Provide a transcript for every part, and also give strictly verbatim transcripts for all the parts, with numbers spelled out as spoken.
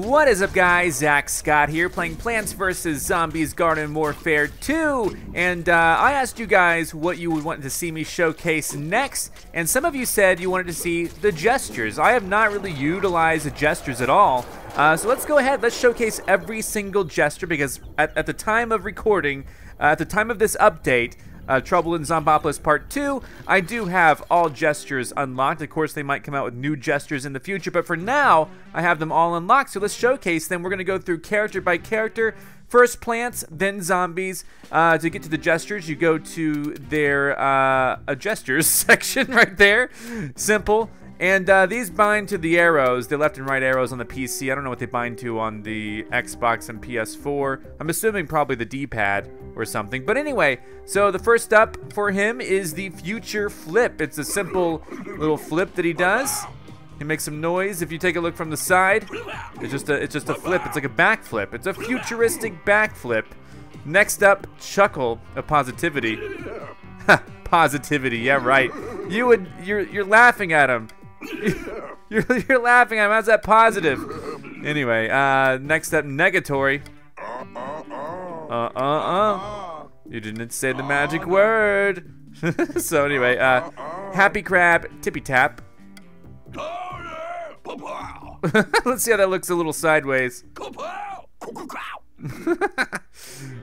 What is up, guys? Zach Scott here, playing Plants versus. Zombies: Garden Warfare two, and uh, I asked you guys what you would want to see me showcase next, and some of you said you wanted to see the gestures. I have not really utilized the gestures at all, uh, so let's go ahead. Let's showcase every single gesture, because at, at the time of recording, uh, at the time of this update, Uh, Trouble in Zombopolis Part two, I do have all gestures unlocked. Of course, they might come out with new gestures in the future, but for now, I have them all unlocked. So let's showcase them. We're going to go through character by character. First plants, then zombies. Uh, to get to the gestures, you go to their uh, uh, gestures section right there. Simple. And uh, these bind to the arrows, the left and right arrows on the P C. I don't know what they bind to on the Xbox and P S four. I'm assuming probably the D pad or something. But anyway, so the first up for him is the future flip. It's a simple little flip that he does. He makes some noise. If you take a look from the side, it's just a, it's just a flip. It's like a backflip. It's a futuristic backflip. Next up, chuckle of positivity. Ha, positivity. Yeah, right. You would, you're, you're laughing at him. you're, you're laughing at him. How's that positive? Anyway, uh, next up, negatory. Uh-uh-uh. You didn't say the magic word. So anyway, uh, happy crab, tippy tap. Let's see how that looks a little sideways.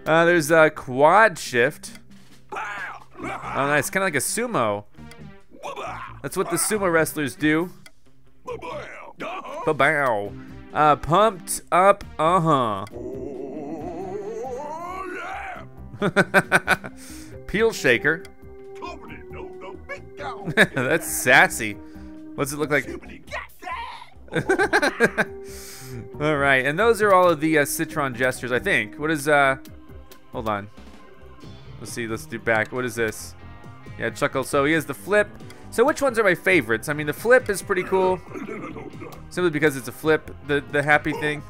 uh, there's a quad shift. Oh, nice. Kind of like a sumo. That's what the sumo wrestlers do. Ba-bow. Uh, pumped up, uh-huh. Peel shaker. That's sassy. What's it look like? All right, and those are all of the uh, citron gestures, I think. What is, uh, hold on. Let's see, let's do back. What is this? Yeah, chuckle. So he has the flip. So which ones are my favorites? I mean, the flip is pretty cool, simply because it's a flip. The the happy thing,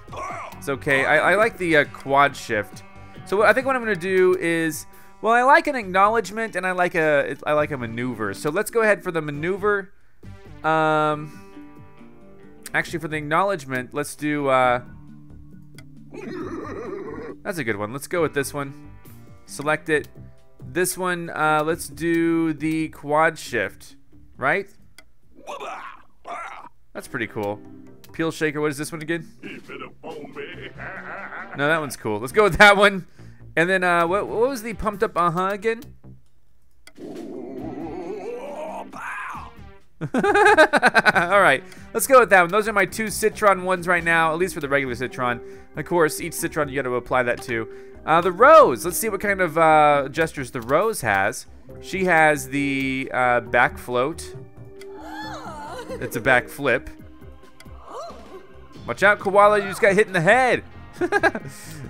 it's okay. I, I like the uh, quad shift. So what, I think what I'm gonna do is, well, I like an acknowledgement and I like a I like a maneuver. So let's go ahead for the maneuver. Um, actually, for the acknowledgement, let's do. Uh, that's a good one. Let's go with this one. Select it. This one, uh, let's do the quad shift. Right? That's pretty cool. Peel shaker, what is this one again? No, that one's cool. Let's go with that one. And then uh, what, what was the pumped up uh-huh again? Alright, let's go with that one. Those are my two citron ones right now, at least for the regular citron. Of course, each citron you gotta apply that to. Uh, the rose, let's see what kind of uh, gestures the rose has. She has the uh, back float. It's a back flip. Watch out, koala, you just got hit in the head.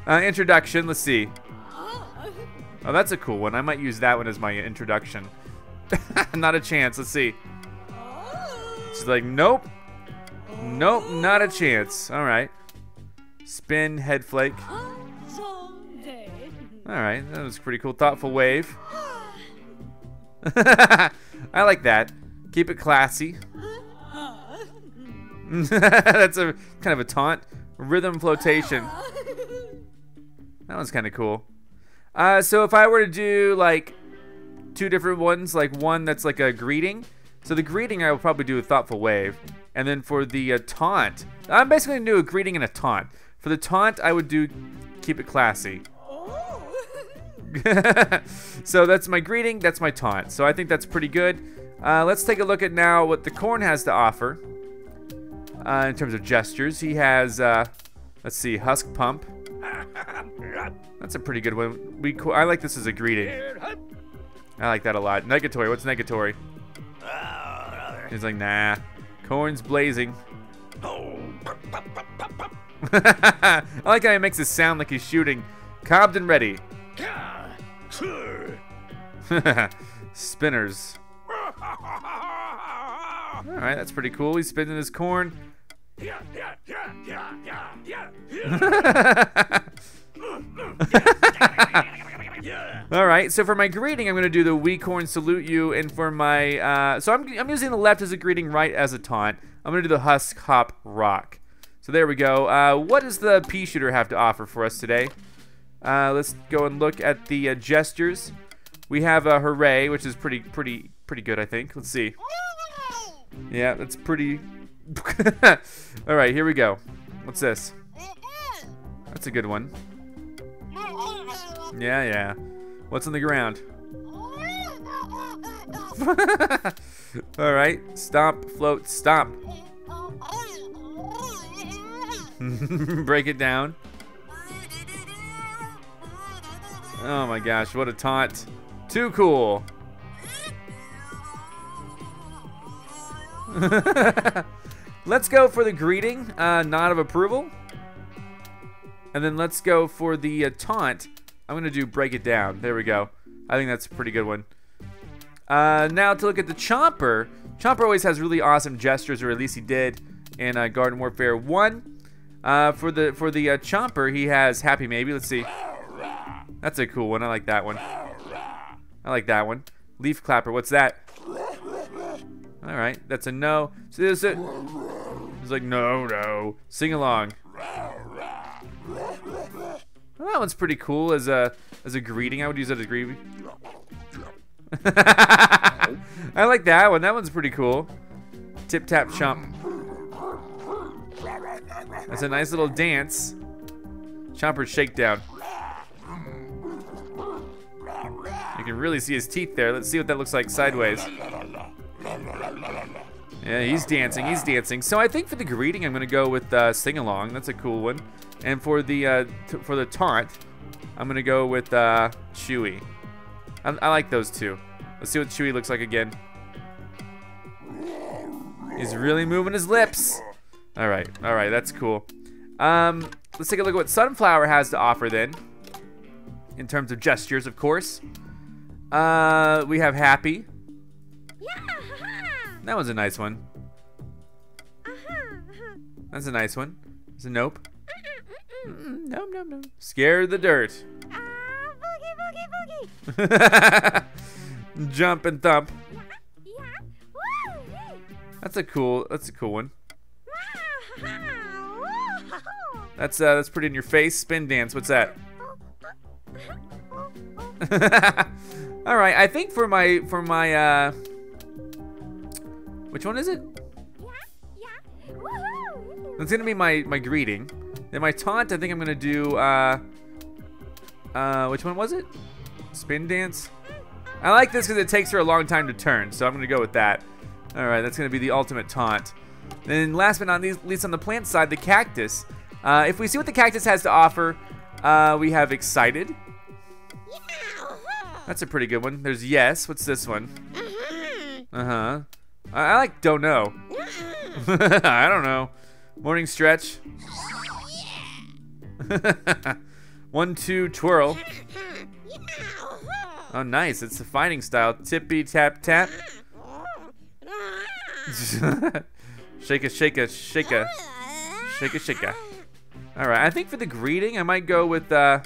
uh, introduction, let's see. Oh, that's a cool one. I might use that one as my introduction. Not a chance, let's see. She's like, nope, nope, not a chance. All right, spin, head flake. All right, that was pretty cool. Thoughtful wave. I like that. Keep it classy. That's a kind of a taunt. Rhythm flotation. That one's kind of cool. Uh, so if I were to do like two different ones, like one that's like a greeting. So the greeting I will probably do a thoughtful wave, and then for the uh, taunt, I'm basically gonna do a greeting and a taunt. For the taunt, I would do keep it classy. Oh. So that's my greeting, that's my taunt. So I think that's pretty good. Uh, let's take a look at now what the corn has to offer uh, in terms of gestures. He has, uh, let's see, husk pump. That's a pretty good one. We I like this as a greeting. I like that a lot. Negatory. What's negatory? He's like, nah. Corn's blazing. I like how he makes it sound like he's shooting. Cobbed and ready. Spinners. Alright, that's pretty cool. He's spinning his corn. Alright, so for my greeting, I'm going to do the wee corn salute you, and for my, uh, so I'm, I'm using the left as a greeting, right as a taunt. I'm going to do the husk hop rock. So there we go. Uh, what does the pea shooter have to offer for us today? Uh, let's go and look at the uh, gestures. We have a hooray, which is pretty, pretty, pretty good, I think. Let's see. Yeah, that's pretty. All right, here we go. What's this? That's a good one. Yeah, yeah. What's on the ground? All right, stomp, float, stomp. Break it down. Oh my gosh, what a taunt. Too cool. Let's go for the greeting, uh, nod of approval. And then let's go for the uh, taunt. I'm gonna do break it down. There we go. I think that's a pretty good one. Uh, now to look at the Chomper. Chomper always has really awesome gestures, or at least he did in uh, Garden Warfare one. Uh, for the for the uh, Chomper, he has Happy Maybe. Let's see. That's a cool one. I like that one. I like that one. Leaf Clapper. What's that? All right, that's a no. So there's a. It's like no, no. Sing along. Well, that one's pretty cool as a as a greeting. I would use that as a greeting. I like that one. That one's pretty cool. Tip tap chomp. That's a nice little dance. Chomper shakedown. You can really see his teeth there. Let's see what that looks like sideways. Yeah, he's dancing. He's dancing. So I think for the greeting, I'm gonna go with uh, sing along. That's a cool one. And for the uh, t for the taunt, I'm gonna go with uh, Chewy. I, I like those two. Let's see what Chewy looks like again. He's really moving his lips. All right, all right, that's cool. Um, let's take a look at what Sunflower has to offer then, in terms of gestures, of course. Uh, we have happy. That was a nice one. That's a nice one. It's a nope. Mm-mm, no, no, no. Scare the dirt. Uh, boogie, boogie, boogie. Jump and thump. Yeah, yeah. Woo, hey. That's a cool. That's a cool one. That's uh, that's pretty in your face. Spin dance. What's that? All right. I think for my for my uh, which one is it? Yeah, yeah. Woo-hoo. That's gonna be my my greeting. Then my taunt, I think I'm gonna do, uh, uh, which one was it? Spin dance? I like this because it takes her a long time to turn, so I'm gonna go with that. All right, that's gonna be the ultimate taunt. Then last but not least on the plant side, the cactus. Uh, if we see what the cactus has to offer, uh, we have excited. That's a pretty good one. There's yes, what's this one? Uh-huh. I, I like don't know. I don't know. Morning stretch. One, two, twirl. Oh, nice. It's the fighting style. Tippy, tap, tap. Shake a, shake a, shake a. Shake a, shake a. All right. I think for the greeting, I might go with uh,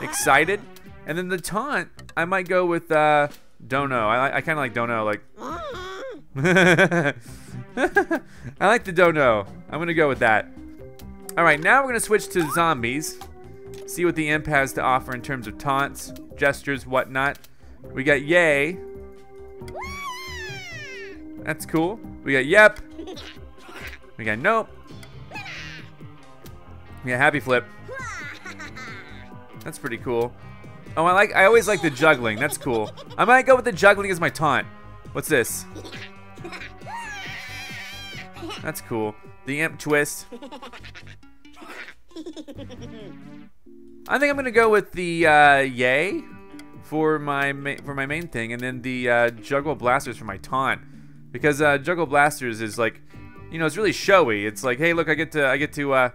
excited. And then the taunt, I might go with uh, don't know. I, I kind of like don't know. Like. I like the don't know. I'm going to go with that. All right, now we're gonna switch to zombies. See what the imp has to offer in terms of taunts, gestures, whatnot. We got yay. That's cool. We got yep. We got nope. We got happy flip. That's pretty cool. Oh, I like. I always like the juggling. That's cool. I might go with the juggling as my taunt. What's this? That's cool. The imp twist. I think I'm gonna go with the uh, yay for my ma for my main thing, and then the uh, juggle blasters for my taunt, because uh, juggle blasters is like, you know, it's really showy. It's like, hey, look, I get to I get to uh,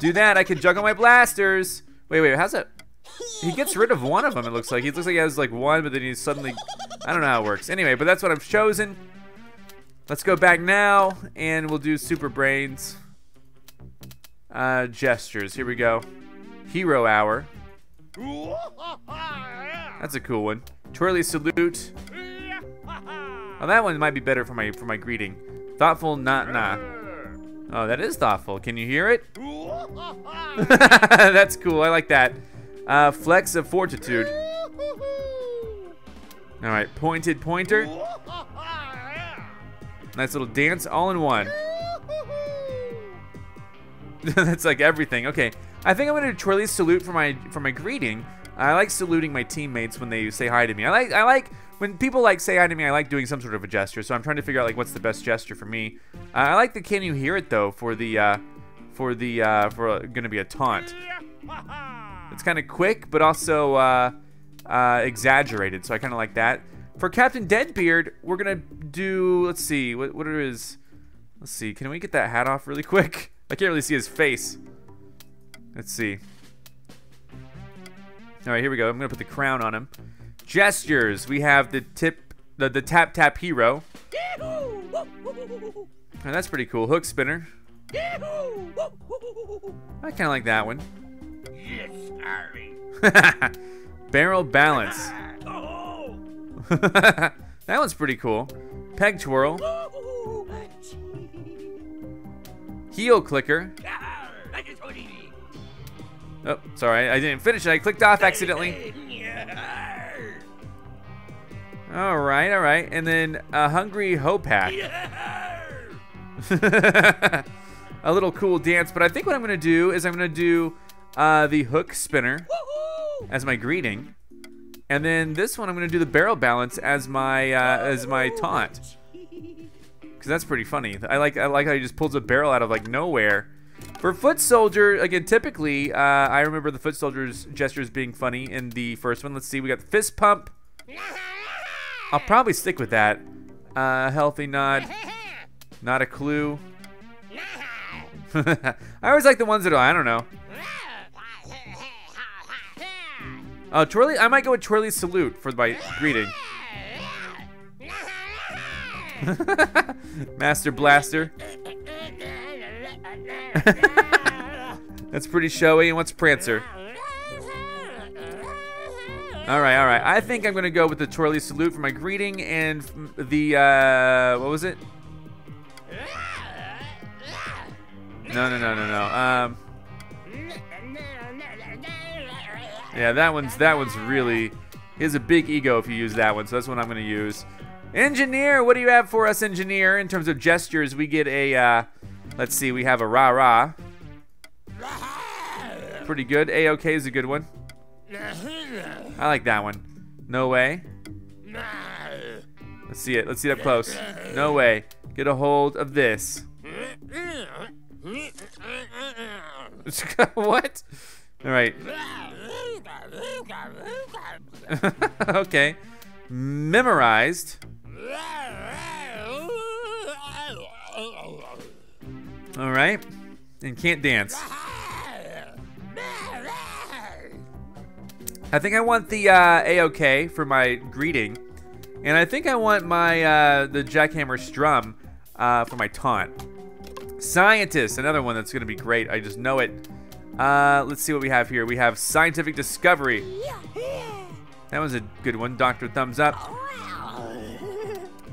do that. I can juggle my blasters. Wait, wait, how's that? He gets rid of one of them. It looks like he looks like he has like one, but then he suddenly, I don't know how it works. Anyway, but that's what I've chosen. Let's go back now, and we'll do Super Brains. Uh, gestures. Here we go. Hero hour. That's a cool one. Twirly salute. Oh, that one might be better for my for my greeting. Thoughtful not nah. Oh, that is thoughtful. Can you hear it? That's cool. I like that. Uh, flex of fortitude. All right, pointed pointer. Nice little dance all in one. That's like everything. Okay, I think I'm gonna do Twirly's salute for my for my greeting. I like saluting my teammates when they say hi to me. I like I like when people like say hi to me. I like doing some sort of a gesture. So I'm trying to figure out like what's the best gesture for me. Uh, I like the can you hear it though for the uh, for the uh, for uh, gonna be a taunt. It's kind of quick, but also uh, uh, exaggerated. So I kind of like that. For Captain Deadbeard, we're gonna do. Let's see what what it is. Let's see. Can we get that hat off really quick? I can't really see his face. Let's see. All right, here we go. I'm gonna put the crown on him. Gestures. We have the tip, the, the tap tap hero. Oh, that's pretty cool. Hook spinner. I kind of like that one. Yes, Harry. Barrel balance. That one's pretty cool. Peg twirl. Heel clicker. Oh, sorry, I didn't finish it. I clicked off accidentally. All right, all right. And then a hungry hopack. A little cool dance, but I think what I'm gonna do is I'm gonna do uh, the hook spinner as my greeting, and then this one I'm gonna do the barrel balance as my uh, as my taunt. Cause that's pretty funny. I like I like how he just pulls a barrel out of like nowhere. For foot soldier, again, typically uh, I remember the foot soldier's gestures being funny in the first one. Let's see, we got the fist pump. I'll probably stick with that. Uh, healthy nod, not a clue. I always like the ones that I don't know. Oh, uh, twirly. I might go with twirly salute for my greeting. Master Blaster. That's pretty showy. And what's Prancer? Alright, alright. I think I'm gonna go with the twirly salute for my greeting and the uh what was it? No no no no no. Um Yeah, that one's that one's really he has a big ego if you use that one, so that's what I'm gonna use. Engineer, what do you have for us, engineer? In terms of gestures, we get a, uh, let's see, we have a rah-rah. Pretty good. A-OK is a good one. I like that one. No way. Let's see it. Let's see it up close. No way. Get a hold of this. What? All right. Okay. Memorized. All right, and can't dance. I think I want the uh, A O K for my greeting, and I think I want my uh, the jackhammer strum uh, for my taunt. Scientist, another one that's gonna be great. I just know it. Uh, let's see what we have here. We have scientific discovery. That was a good one. Doctor Thumbs Up.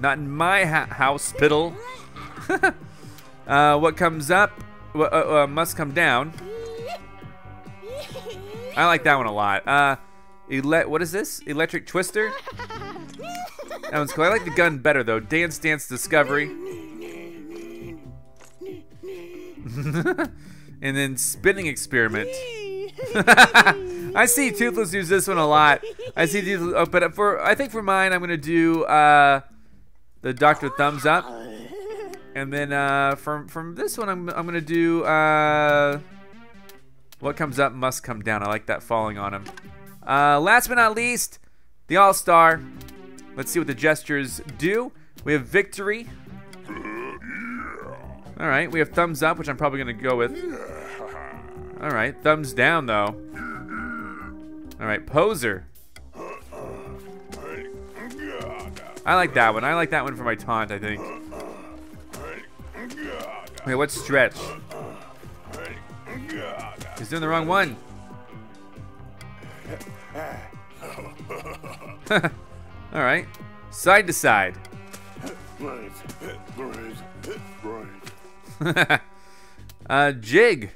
Not in my ha house, piddle. Uh, what comes up uh, uh, must come down. I like that one a lot. Uh, ele what is this? Electric Twister? That one's cool. I like the gun better, though. Dance, dance, discovery. And then spinning experiment. I see Toothless use this one a lot. I see Toothless, oh, but for I think for mine, I'm gonna do uh, the Doctor Thumbs Up, and then uh, from from this one, I'm I'm gonna do uh, what comes up must come down. I like that falling on him. Uh, last but not least, the All Star. Let's see what the gestures do. We have victory. All right, we have thumbs up, which I'm probably gonna go with. All right, thumbs down though. All right, poser. I like that one. I like that one for my taunt, I think. Wait, what's stretch? He's doing the wrong one. All right, side to side. Uh, Jig.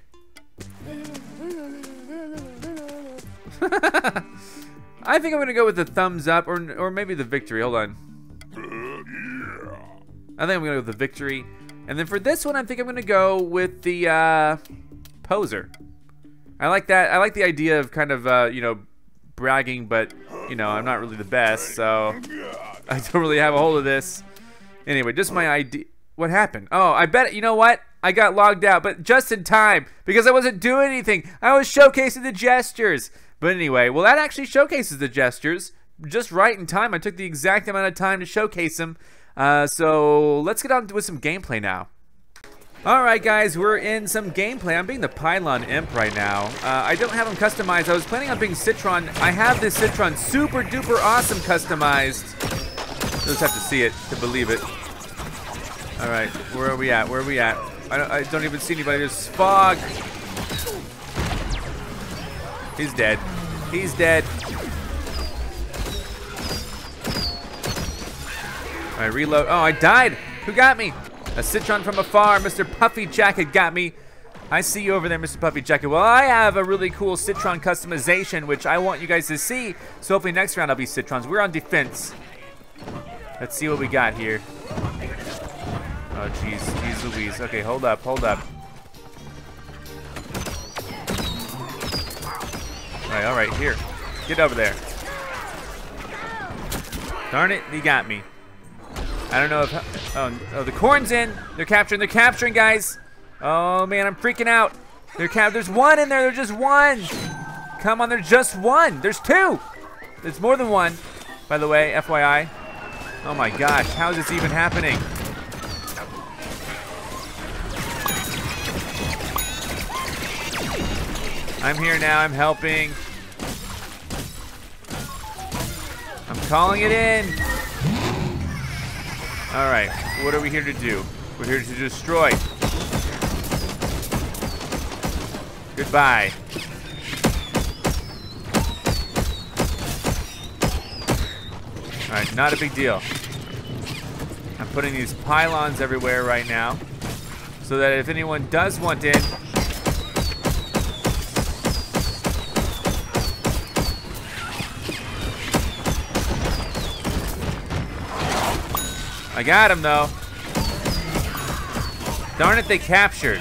I think I'm gonna go with the thumbs up, or or maybe the victory. Hold on. I think I'm gonna go with the victory, and then for this one, I think I'm gonna go with the uh, poser. I like that. I like the idea of kind of uh, you know, bragging, but you know, I'm not really the best, so I don't really have a hold of this. Anyway, just my idea. What happened? Oh, I bet, you know what? I got logged out, but just in time, because I wasn't doing anything. I was showcasing the gestures. But anyway, well, that actually showcases the gestures. Just right in time. I took the exact amount of time to showcase them. Uh, so let's get on with some gameplay now. Alright guys, we're in some gameplay. I'm being the Pylon Imp right now. Uh, I don't have him customized. I was planning on being Citron. I have this Citron super duper awesome customized. You'll just have to see it to believe it. Alright, where are we at? Where are we at? I don't, I don't even see anybody. There's fog. He's dead. He's dead. Alright, reload. Oh, I died. Who got me? A Citron from afar, Mister Puffy Jacket got me. I see you over there, Mister Puffy Jacket. Well, I have a really cool Citron customization, which I want you guys to see. So hopefully next round I'll be Citrons. We're on defense. Let's see what we got here. Oh, jeez. Jeez Louise. Okay, hold up. Hold up. All right, all right. Here. Get over there. Darn it. He got me. I don't know if, oh, oh, the corn's in. They're capturing, they're capturing, guys. Oh man, I'm freaking out. They're cap, there's one in there, there's just one. Come on, there's just one. There's two. There's more than one, by the way, F Y I. Oh my gosh, how is this even happening? I'm here now, I'm helping. I'm calling it in. All right, what are we here to do? We're here to destroy. Goodbye. All right, not a big deal. I'm putting these pylons everywhere right now so that if anyone does want in, I got him though. Darn it, they captured.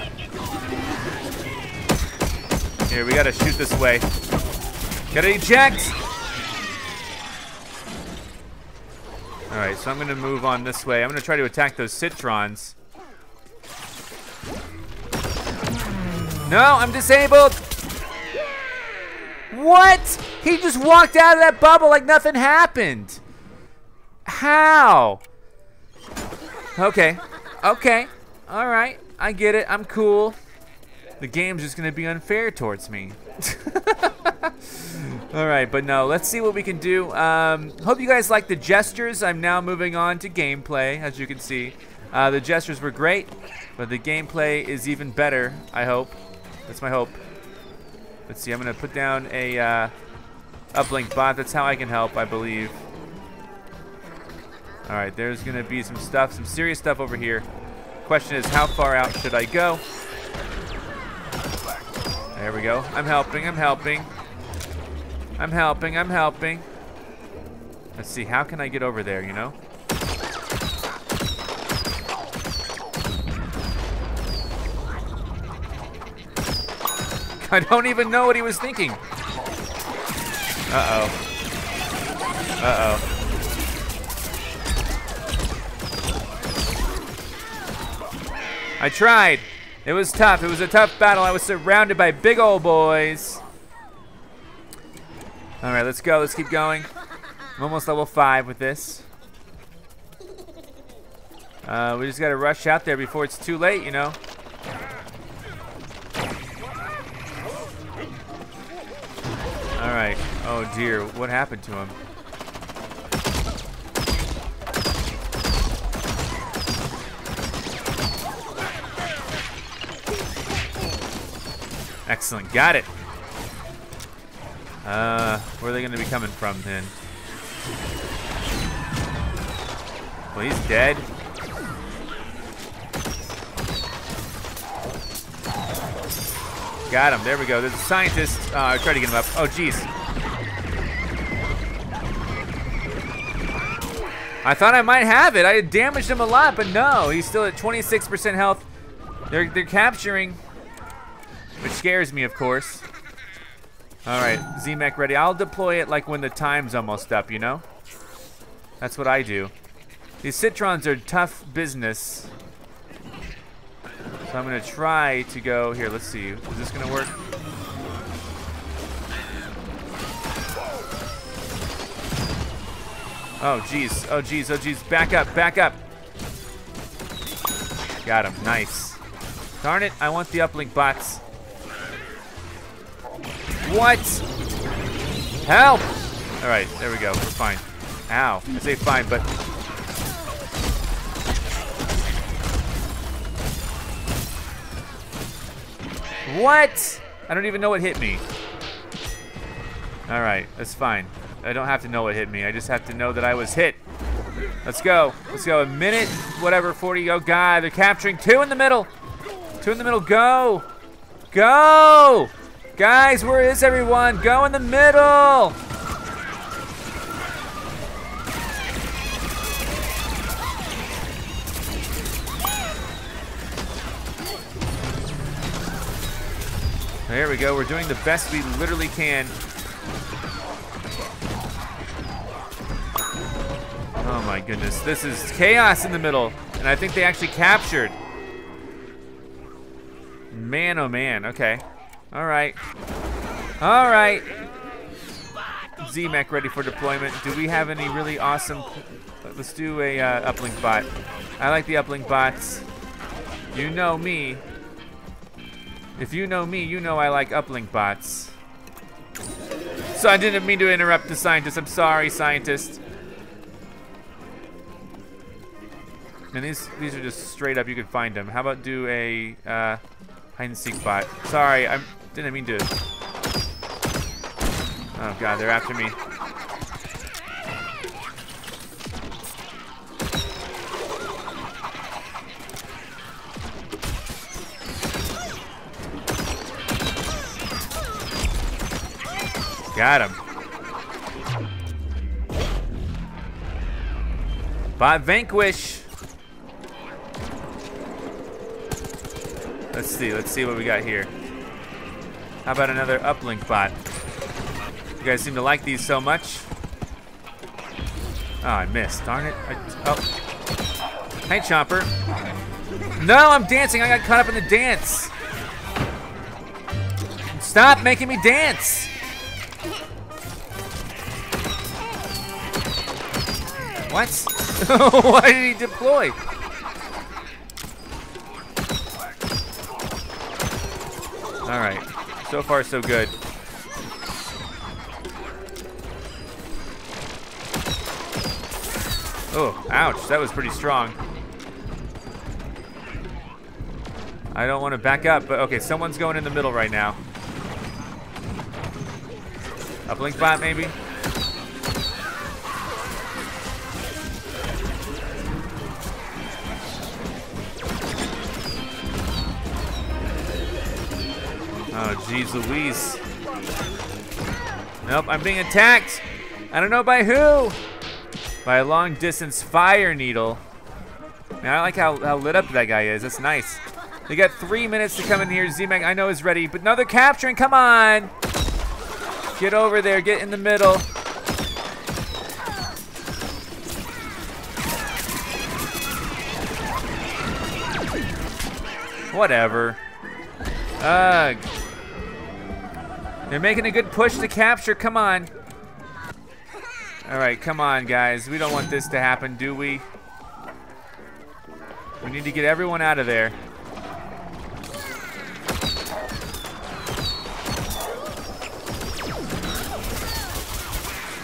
Here, we gotta shoot this way. Gotta eject. All right, so I'm gonna move on this way. I'm gonna try to attack those Citrons. No, I'm disabled. What? He just walked out of that bubble like nothing happened. How? Okay, okay, all right, I get it, I'm cool. The game's just gonna be unfair towards me. All right, but no, let's see what we can do. Um, hope you guys like the gestures. I'm now moving on to gameplay, as you can see. Uh, the gestures were great, but the gameplay is even better, I hope. That's my hope. Let's see, I'm gonna put down a uh, uplink bot. That's how I can help, I believe. All right, there's gonna be some stuff, some serious stuff over here. Question is, how far out should I go? There we go. I'm helping, I'm helping. I'm helping, I'm helping. Let's see, how can I get over there, you know? I don't even know what he was thinking. Uh-oh. Uh-oh. I tried. It was tough. It was a tough battle. I was surrounded by big old boys. All right, let's go. Let's keep going. I'm almost level five with this. Uh, we just got to rush out there before it's too late, you know. All right. Oh, dear. What happened to him? Excellent, got it. Uh, where are they gonna be coming from then? Well, he's dead. Got him. There we go. There's a scientist. Uh, I tried to get him up. Oh, jeez. I thought I might have it. I had damaged him a lot, but no. He's still at twenty-six percent health. They're, they're capturing, which scares me, of course. All right, Z-Mech ready. I'll deploy it like when the time's almost up, you know? That's what I do. These Citrons are tough business. So I'm gonna try to go, here, let's see. Is this gonna work? Oh geez, oh geez, oh geez, back up, back up. Got him, nice. Darn it, I want the uplink bots. What? Help! All right, there we go, we're fine. Ow, I say fine, but. What? I don't even know what hit me. All right, that's fine. I don't have to know what hit me. I just have to know that I was hit. Let's go, let's go. A minute, whatever, forty, oh God, they're capturing two in the middle. Two in the middle, go, go. Guys, where is everyone? Go in the middle. There we go, we're doing the best we literally can. Oh my goodness, this is chaos in the middle, and I think they actually captured. Man, oh man, okay. All right, all right. Z-Mech ready for deployment. Do we have any really awesome, let's do a uh, uplink bot. I like the uplink bots, you know me. If you know me, you know I like uplink bots. So I didn't mean to interrupt the scientist. I'm sorry, scientist. And these these are just straight up. You can find them. How about do a uh, hide and seek bot? Sorry, I didn't mean to. Oh God, they're after me. Got him. Bot vanquish. Let's see, let's see what we got here. How about another uplink bot? You guys seem to like these so much. Oh, I missed, darn it. I, oh. Hey, Chomper. No, I'm dancing, I got caught up in the dance. Stop making me dance. What? Why did he deploy? All right, so far so good. Oh, ouch, that was pretty strong. I don't want to back up, but okay, someone's going in the middle right now. Uplink bot maybe? Oh, jeez Louise. Nope, I'm being attacked. I don't know by who. By a long distance fire needle. Man, I like how, how lit up that guy is. That's nice. They got three minutes to come in here. Z-Mech, I know, is ready, but no, they're capturing. Come on. Get over there. Get in the middle. Whatever. Ugh. They're making a good push to capture, come on. All right, come on guys. We don't want this to happen, do we? We need to get everyone out of there.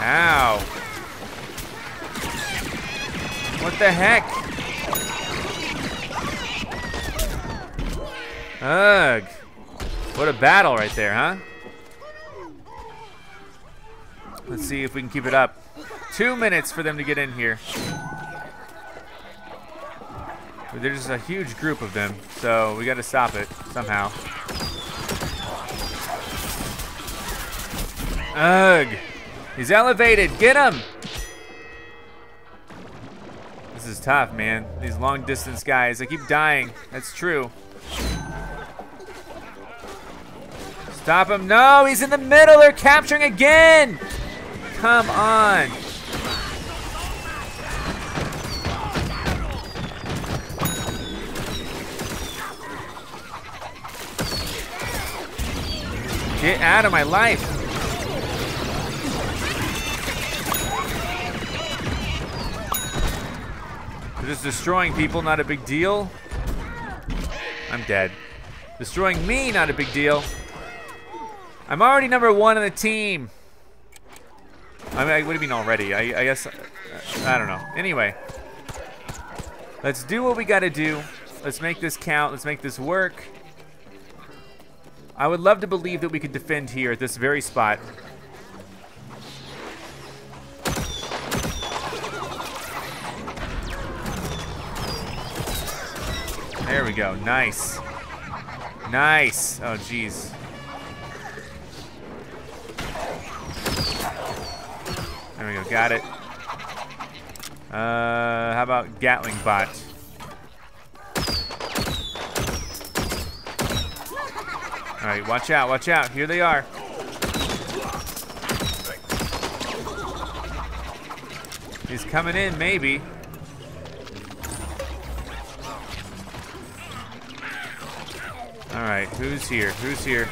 Ow. What the heck? Ugh. What a battle right there, huh? Let's see if we can keep it up. Two minutes for them to get in here. There's a huge group of them, so we gotta stop it somehow. Ugh. He's elevated. Get him. This is tough, man. These long distance guys. I keep dying. That's true. Stop him. No, he's in the middle. They're capturing again. Come on. Get out of my life. They're just destroying people, not a big deal. I'm dead. Destroying me, not a big deal. I'm already number one on the team. I mean, what do you mean already? I, I guess, I don't know. Anyway, let's do what we gotta do. Let's make this count, let's make this work. I would love to believe that we could defend here at this very spot. There we go, nice. Nice, oh geez. There we go, got it. Uh, how about Gatling bot? All right, watch out, watch out. Here they are. He's coming in, maybe. All right, who's here? Who's here?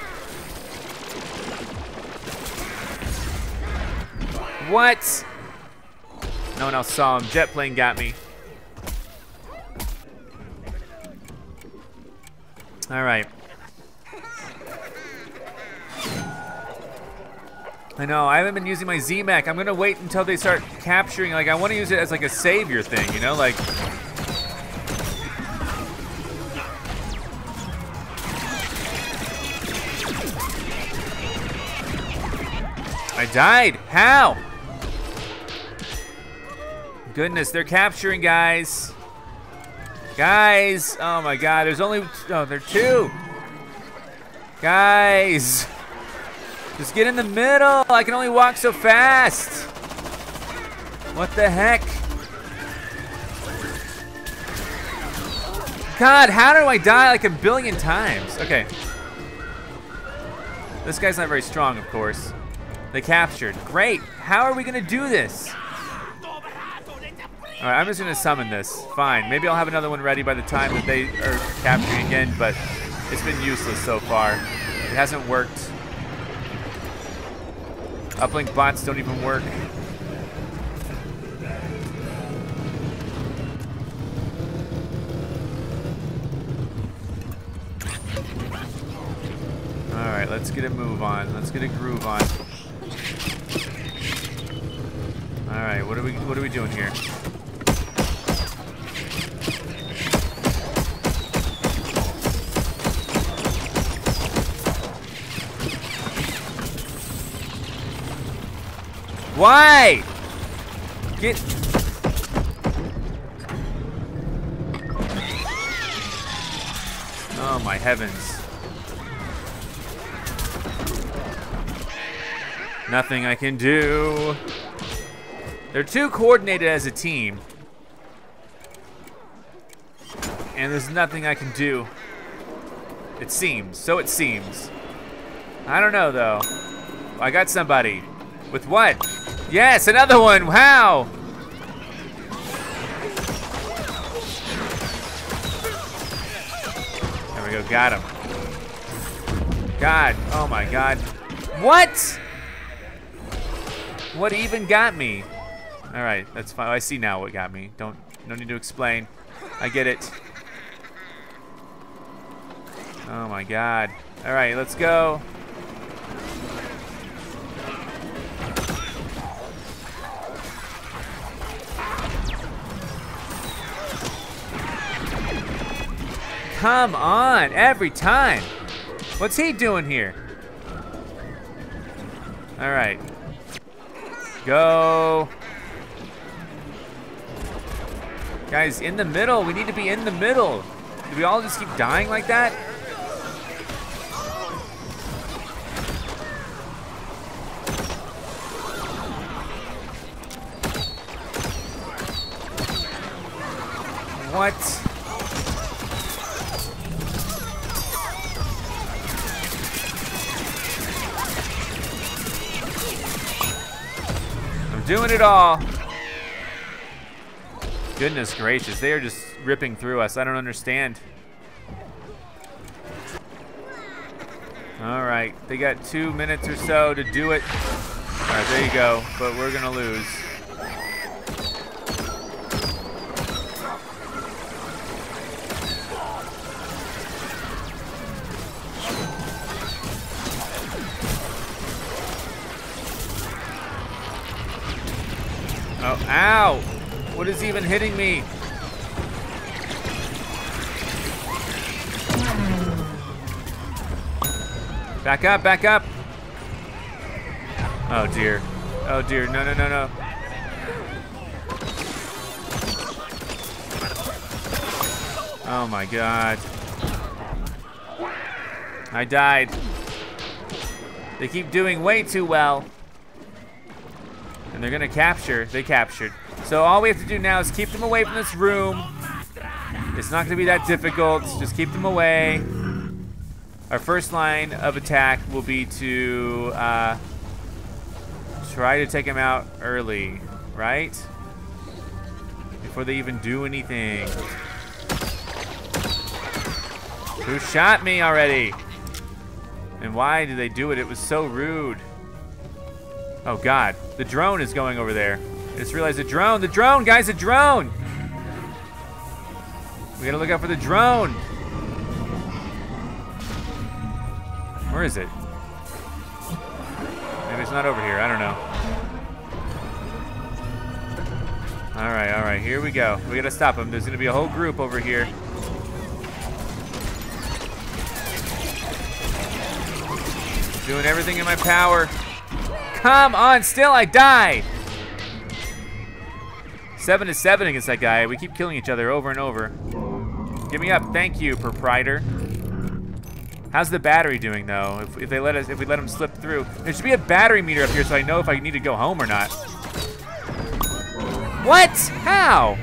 What? No one else saw him. Jet plane got me. All right. I know, I haven't been using my Z MAC. I'm gonna wait until they start capturing. Like, I wanna use it as like a savior thing, you know? Like. I died, how? Goodness, they're capturing, guys. Guys, oh my God, there's only, oh, there are two. Guys. Just get in the middle. I can only walk so fast. What the heck? God, how do I die like a billion times? Okay. This guy's not very strong, of course. They captured. Great. How are we gonna do this? All right, I'm just gonna summon this. Fine. Maybe I'll have another one ready by the time that they are capturing again, but it's been useless so far. It hasn't worked. Uplink bots don't even work. All right, let's get a move on. Let's get a groove on. All right, what are we what are we doing here? Why? Get. Oh my heavens. Nothing I can do. They're too coordinated as a team. And there's nothing I can do. It seems, so it seems. I don't know though. I got somebody. With what? Yes, another one, wow! There we go, got him. God, oh my God. What? What even got me? All right, that's fine, I see now what got me. Don't, no need to explain, I get it. Oh my God. All right, let's go. Come on, every time. What's he doing here? All right, go. Guys, in the middle, we need to be in the middle. Do we all just keep dying like that? What? I'm doing it all. Goodness gracious, they are just ripping through us. I don't understand. All right, they got two minutes or so to do it. All right, there you go, but we're gonna lose. Oh, ow! What is even hitting me? Back up, back up! Oh dear. Oh dear, no, no, no, no. Oh my god. I died. They keep doing way too well. And they're gonna capture, they captured. So all we have to do now is keep them away from this room. It's not gonna be that difficult, just keep them away. Our first line of attack will be to uh, try to take them out early, right? Before they even do anything. Who shot me already? And why did they do it? It was so rude. Oh god, the drone is going over there. I just realized the drone, the drone, guys, the drone! We gotta look out for the drone. Where is it? Maybe it's not over here, I don't know. All right, all right, here we go. We gotta stop him. There's gonna be a whole group over here. Doing everything in my power. Come on, still I die. Seven to seven against that guy. We keep killing each other over and over. Give me up, thank you, proprietor. How's the battery doing though? If, if they let us, if we let them slip through, there should be a battery meter up here so I know if I need to go home or not. What? How?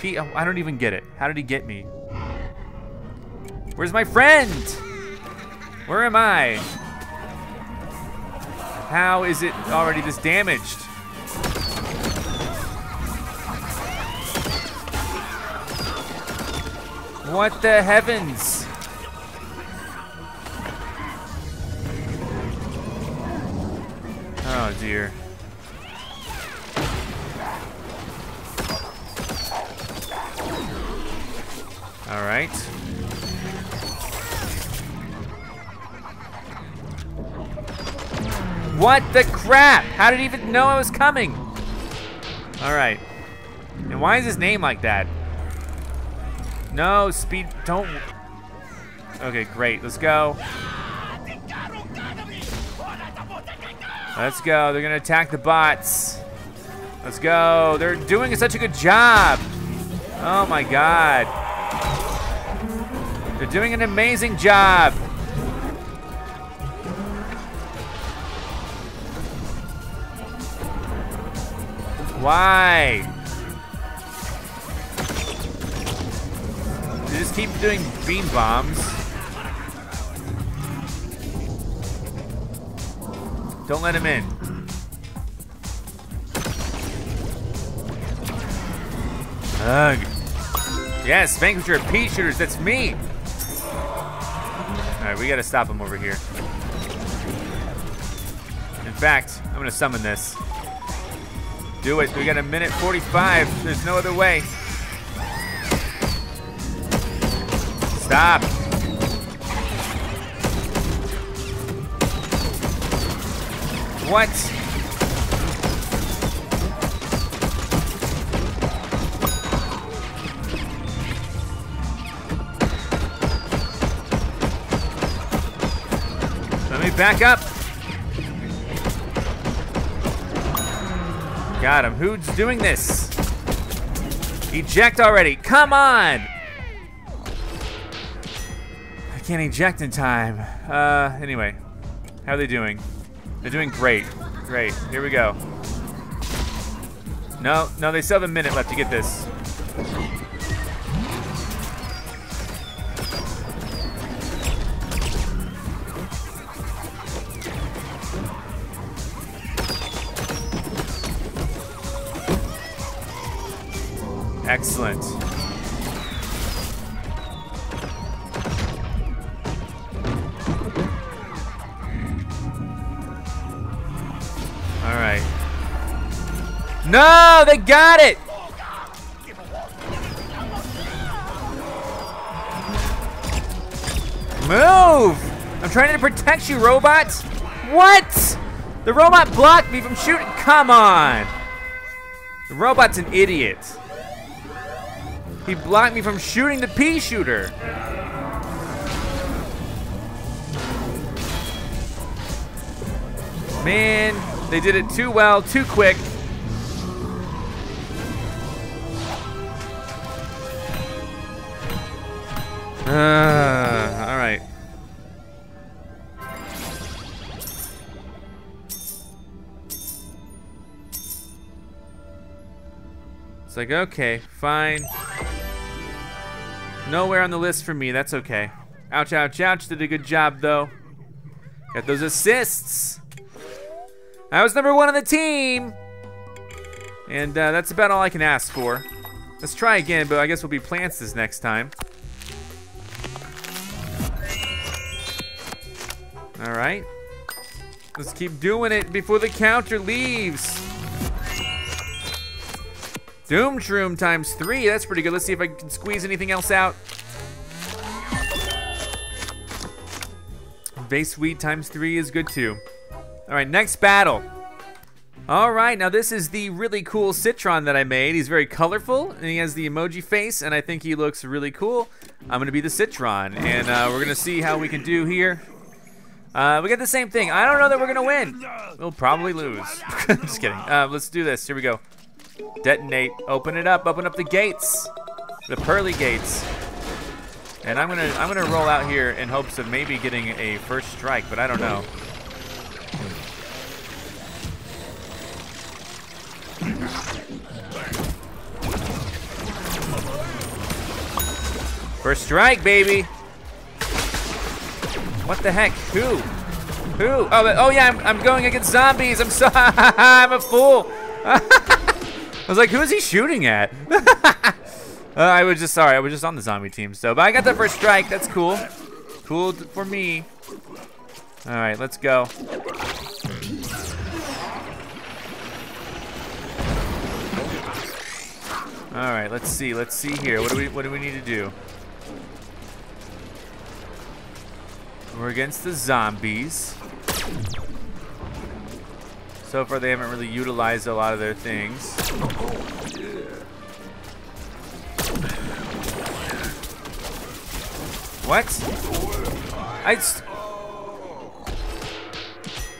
Pete, oh, I don't even get it. How did he get me? Where's my friend? Where am I? How is it already this damaged? What the heavens? Oh dear. All right. What the crap? How did he even know I was coming? All right. And why is his name like that? No, speed, don't. Okay, great, let's go. Let's go, they're gonna attack the bots. Let's go, they're doing such a good job. Oh my God. They're doing an amazing job. Why? They just keep doing beam bombs. Don't let him in. Ugh. Yes, vanquisher of pea shooters, that's me. All right, we gotta stop him over here. In fact, I'm gonna summon this. Do it, we got a minute forty-five. There's no other way. Stop. What? Let me back up. Got him. Who's doing this? Eject already. Come on. I can't eject in time. Uh, anyway, how are they doing? They're doing great. Great. Here we go. No, no, they still have a minute left to get this. Excellent. All right. No, they got it. Move. I'm trying to protect you, robots. What? The robot blocked me from shooting. Come on. The robot's an idiot. He blocked me from shooting the pea shooter. Man, they did it too well, too quick. Uh, all right. It's like, okay, fine. Nowhere on the list for me, that's okay. Ouch, ouch, ouch, did a good job though. Got those assists. I was number one on the team. And uh, that's about all I can ask for. Let's try again, but I guess we'll be plants this next time. All right. Let's keep doing it before the counter leaves. Doom Shroom times three, that's pretty good. Let's see if I can squeeze anything else out. Base Weed times three is good too. All right, next battle. All right, now this is the really cool Citron that I made. He's very colorful and he has the emoji face and I think he looks really cool. I'm gonna be the Citron and uh, we're gonna see how we can do here. Uh, we got the same thing. I don't know that we're gonna win. We'll probably lose. Just kidding, uh, let's do this, here we go. Detonate, open it up, open up the gates, the pearly gates. And I'm gonna I'm gonna roll out here in hopes of maybe getting a first strike, but I don't know. First strike, baby. What the heck? Who? Who? Oh, oh yeah, I'm, I'm going against zombies. I'm so I'm a fool. I was like, who is he shooting at? uh, I was just, sorry, I was just on the zombie team. So, but I got the first strike, that's cool. Cool for me. All right, let's go. All right, let's see, let's see here. What do we, what do we need to do? We're against the zombies. So far, they haven't really utilized a lot of their things. What? I,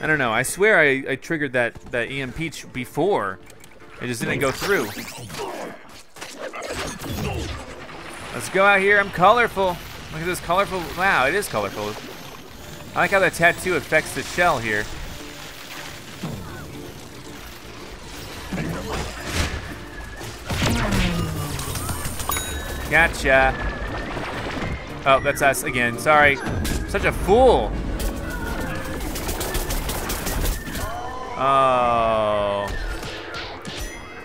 I don't know. I swear I, I triggered that, that E M P before. It just didn't go through. Let's go out here. I'm colorful. Look at this colorful. Wow, it is colorful. I like how that tattoo affects the shell here. Gotcha. Oh, that's us again. Sorry. Such a fool. Oh.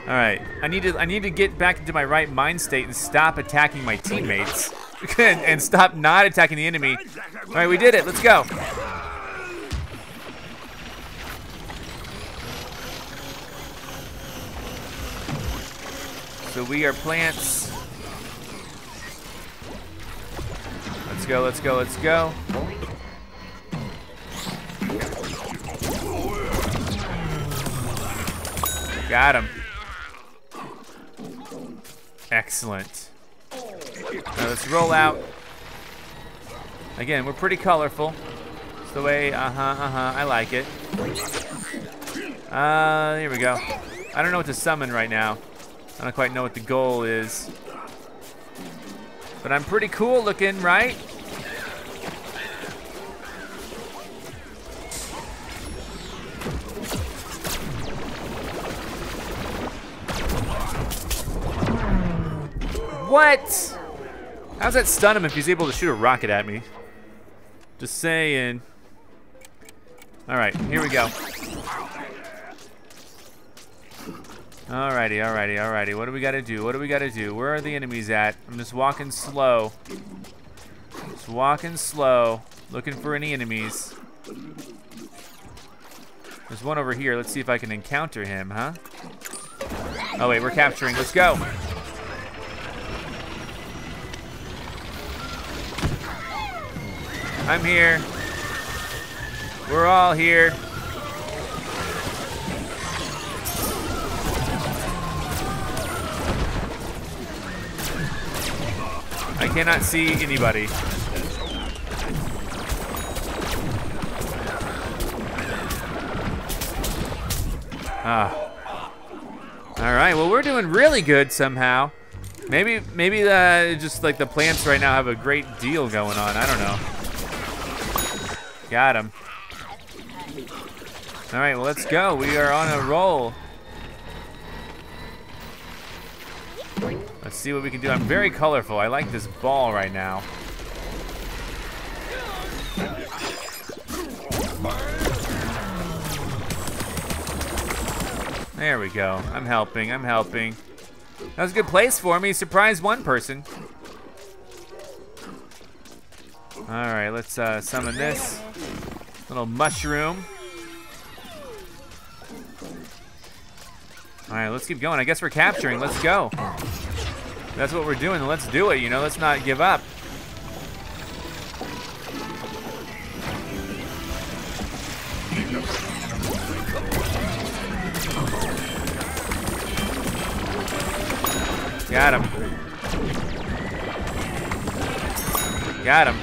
All right. I need to I need to get back into my right mind state and stop attacking my teammates and, and stop not attacking the enemy. All right, we did it. Let's go. So we are plants. Let's go, let's go, let's go. Got him. Excellent. Now let's roll out. Again, we're pretty colorful. It's the way, uh-huh, uh-huh, I like it. Uh, here we go. I don't know what to summon right now. I don't quite know what the goal is. But I'm pretty cool looking, right? What? How's that stun him if he's able to shoot a rocket at me? Just saying. All right, here we go. Alrighty, alrighty, alrighty. What do we gotta do? What do we gotta do? Where are the enemies at? I'm just walking slow. Just walking slow. Looking for any enemies. There's one over here. Let's see if I can encounter him, huh? Oh wait, we're capturing. Let's go. I'm here. We're all here. I cannot see anybody. Ah. All right, well, we're doing really good somehow. Maybe, maybe the, just like the plants right now have a great deal going on. I don't know. Got him. All right, well, let's go. We are on a roll. Let's see what we can do. I'm very colorful. I like this ball right now. There we go. I'm helping. I'm helping. That was a good place for me. Surprise one person. All right, let's uh, summon this little mushroom. All right, let's keep going. I guess we're capturing. Let's go. That's what we're doing. Let's do it, you know? Let's not give up. Got him. Got him.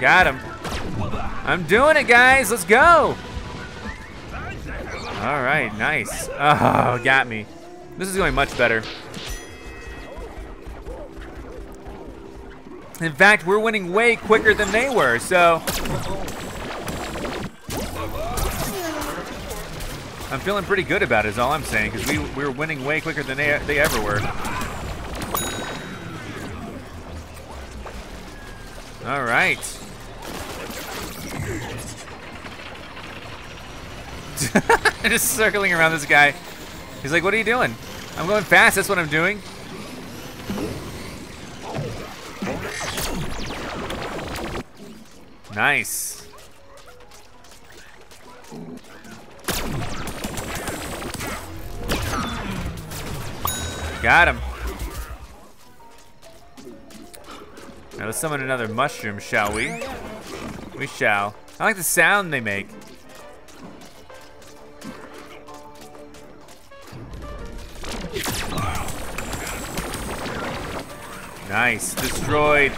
Got him. I'm doing it, guys. Let's go. All right, nice. Oh, got me. This is going much better. In fact, we're winning way quicker than they were, so. I'm feeling pretty good about it is all I'm saying, because we, we were winning way quicker than they, they ever were. All right. Just circling around this guy. He's like, what are you doing? I'm going fast, that's what I'm doing. Nice. Got him. Now let's summon another mushroom, shall we? We shall. I like the sound they make. Nice, destroyed.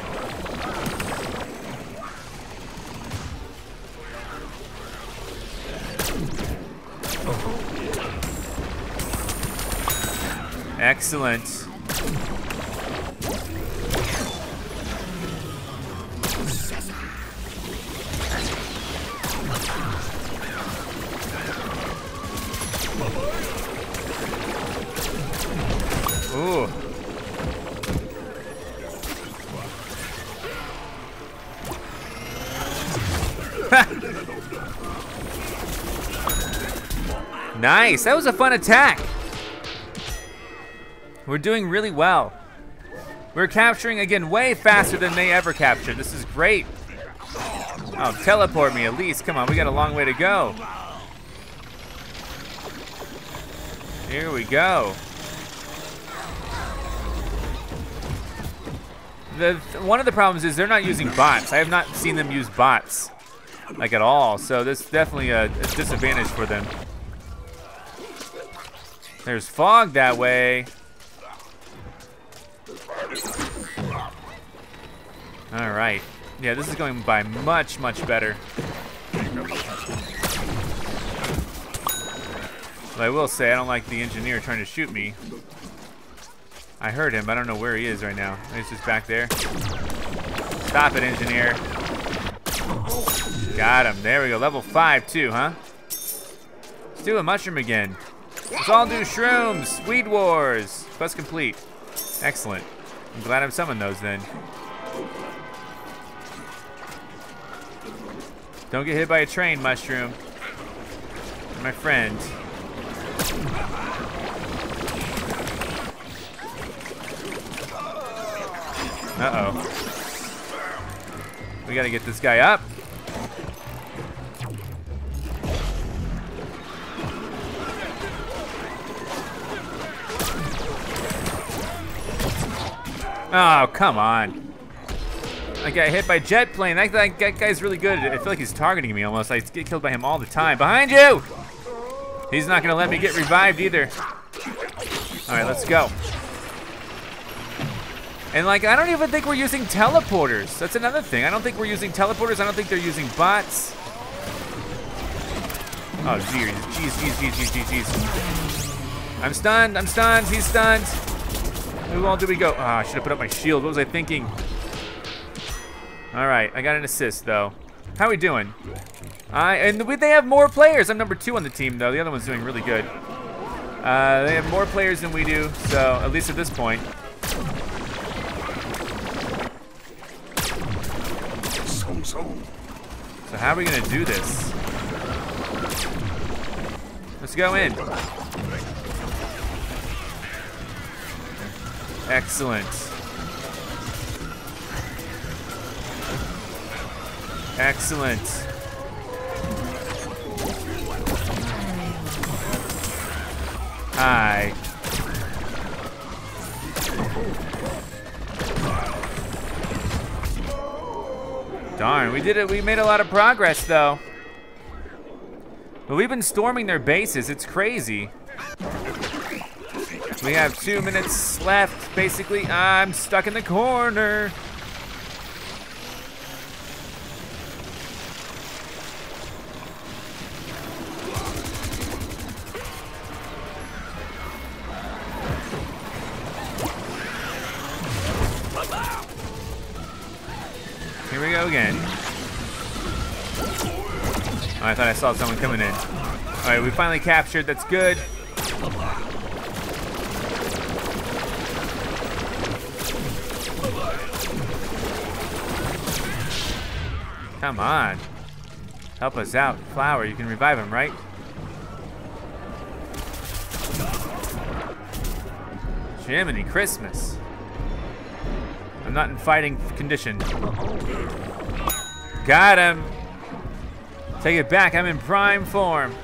Excellent. Ooh. Nice, that was a fun attack. We're doing really well. We're capturing again way faster than they ever captured. This is great. Oh, teleport me at least. Come on, we got a long way to go. Here we go. The, one of the problems is they're not using bots. I have not seen them use bots, like at all. So that's definitely a, a disadvantage for them. There's fog that way. All right. Yeah, this is going by much, much better. But I will say I don't like the engineer trying to shoot me. I heard him, I don't know where he is right now. He's just back there. Stop it, engineer. Got him, there we go. Level five too, huh? do a mushroom again. Let's all do shrooms. Weed wars. Quest complete. Excellent. I'm glad I'm summoned those then. Don't get hit by a train, mushroom. My friend. Uh-oh. We gotta get this guy up. Oh, come on. I got hit by a jet plane. That, that, that guy's really good. I feel like he's targeting me almost. I get killed by him all the time. Behind you! He's not gonna let me get revived either. All right, let's go. And like, I don't even think we're using teleporters. That's another thing. I don't think we're using teleporters. I don't think they're using bots. Oh, jeez, jeez, jeez, jeez, jeez, jeez. I'm stunned, I'm stunned, he's stunned. Who all do we go? Ah, oh, I should have put up my shield. What was I thinking? All right, I got an assist though. How are we doing? I and we, they have more players. I'm number two on the team though. The other one's doing really good. Uh, they have more players than we do, so at least at this point. So, so. so how are we gonna do this? Let's go in. Excellent. Excellent. Hi. Darn, we did it. We made a lot of progress, though. But we've been storming their bases. It's crazy. We have two minutes left, basically. I'm stuck in the corner. Here we go again. Oh, I thought I saw someone coming in. All right, we finally captured, that's good. Come on, help us out. Flower, you can revive him, right? Jiminy Christmas. I'm not in fighting condition. Got him. Take it back, I'm in prime form.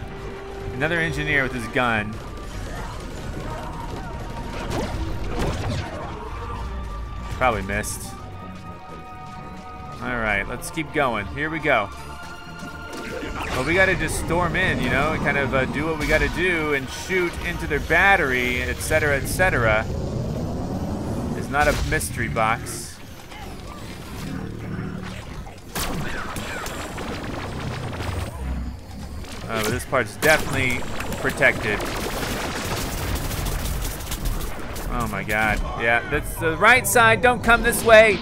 Another engineer with his gun. Probably missed. All right, let's keep going. Here we go. Well, we gotta just storm in, you know, and kind of uh, do what we gotta do and shoot into their battery, et cetera, et cetera. Not a mystery box. Oh, this part's definitely protected. Oh my god. Yeah, that's the right side. Don't come this way.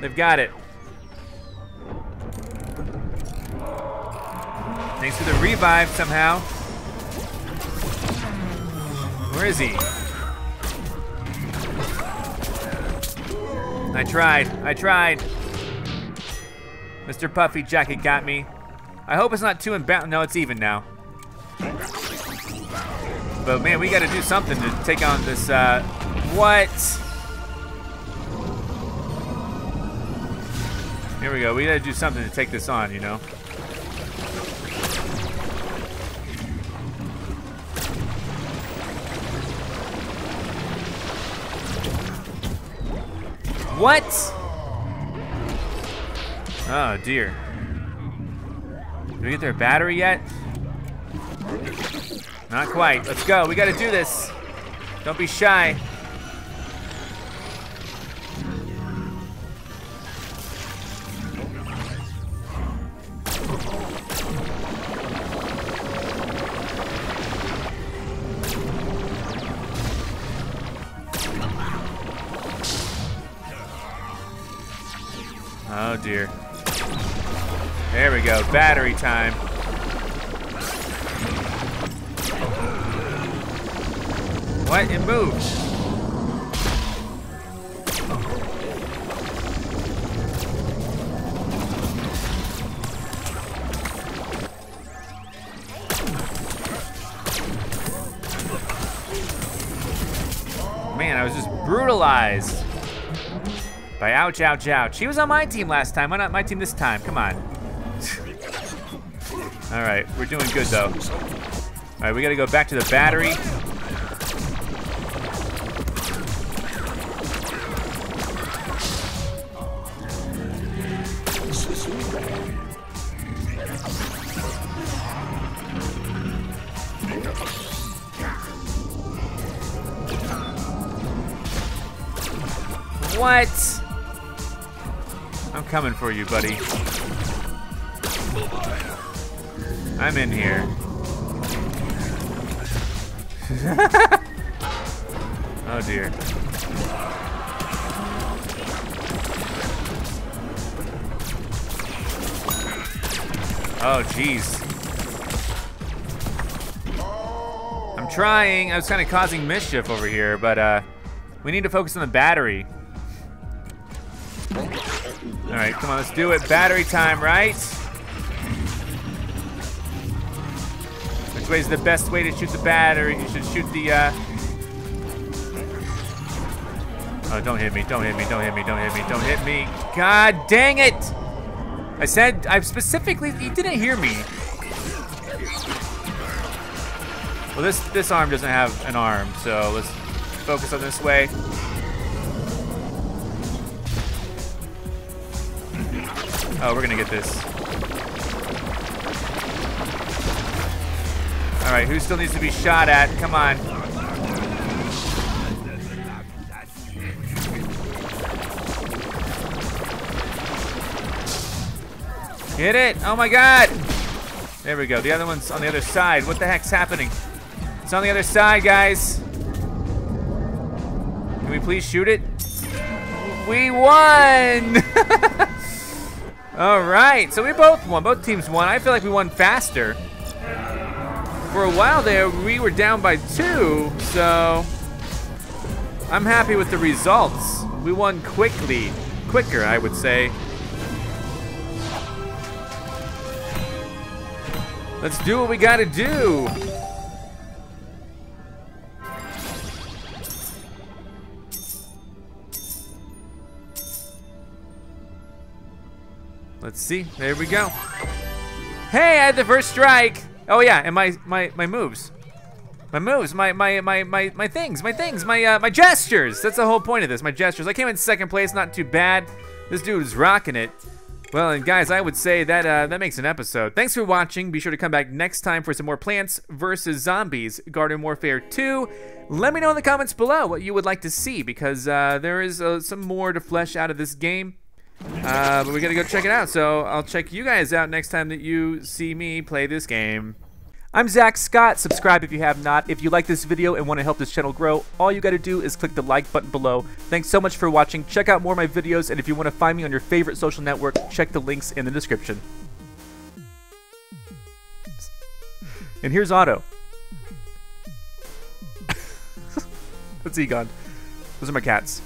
They've got it. Thanks for the revive somehow. Where is he? I tried, I tried. Mister Puffy Jacket got me. I hope it's not too imbalanced. No, it's even now. But man, we gotta do something to take on this, uh, what? Here we go, we gotta do something to take this on, you know? What? Oh dear. Did we get their battery yet? Not quite. Let's go. We gotta do this. Don't be shy. Oh dear. There we go, battery time. What? It moves. Man, I was just brutalized by ouch, ouch, ouch. He was on my team last time. Why not my team this time? Come on. All right, we're doing good though. All right, we gotta go back to the battery. What? I'm coming for you, buddy. I'm in here. Oh dear. Oh jeez. I'm trying. I was kind of causing mischief over here, but uh, we need to focus on the battery. All right, come on, let's do it. Battery time, right? Which way is the best way to shoot the battery? You should shoot the, uh... Oh, don't hit me, don't hit me, don't hit me, don't hit me, don't hit me. God dang it! I said, I specifically, you didn't hear me. Well, this, this arm doesn't have an arm, so let's focus on this way. Oh, we're gonna get this. All right, who still needs to be shot at? Come on. Get it, oh my God. There we go, the other one's on the other side. What the heck's happening? It's on the other side, guys. Can we please shoot it? We won! All right, so we both won, both teams won. I feel like we won faster. For a while there, we were down by two, so I'm happy with the results. We won quickly, quicker, I would say. Let's do what we gotta do. Let's see, there we go. Hey, I had the first strike. Oh yeah, and my my my moves, my moves, my my my my my things, my things, my uh, my gestures. That's the whole point of this. My gestures. I came in second place, not too bad. This dude is rocking it. Well, and guys, I would say that uh, that makes an episode. Thanks for watching. Be sure to come back next time for some more Plants versus. Zombies: Garden Warfare two. Let me know in the comments below what you would like to see, because uh, there is uh, some more to flesh out of this game. Uh, but we gotta go check it out, so I'll check you guys out next time that you see me play this game. I'm Zach Scott. Subscribe if you have not. If you like this video and want to help this channel grow, all you gotta do is click the like button below. Thanks so much for watching. Check out more of my videos, and if you want to find me on your favorite social network, check the links in the description. And here's Otto. That's Egon. Those are my cats.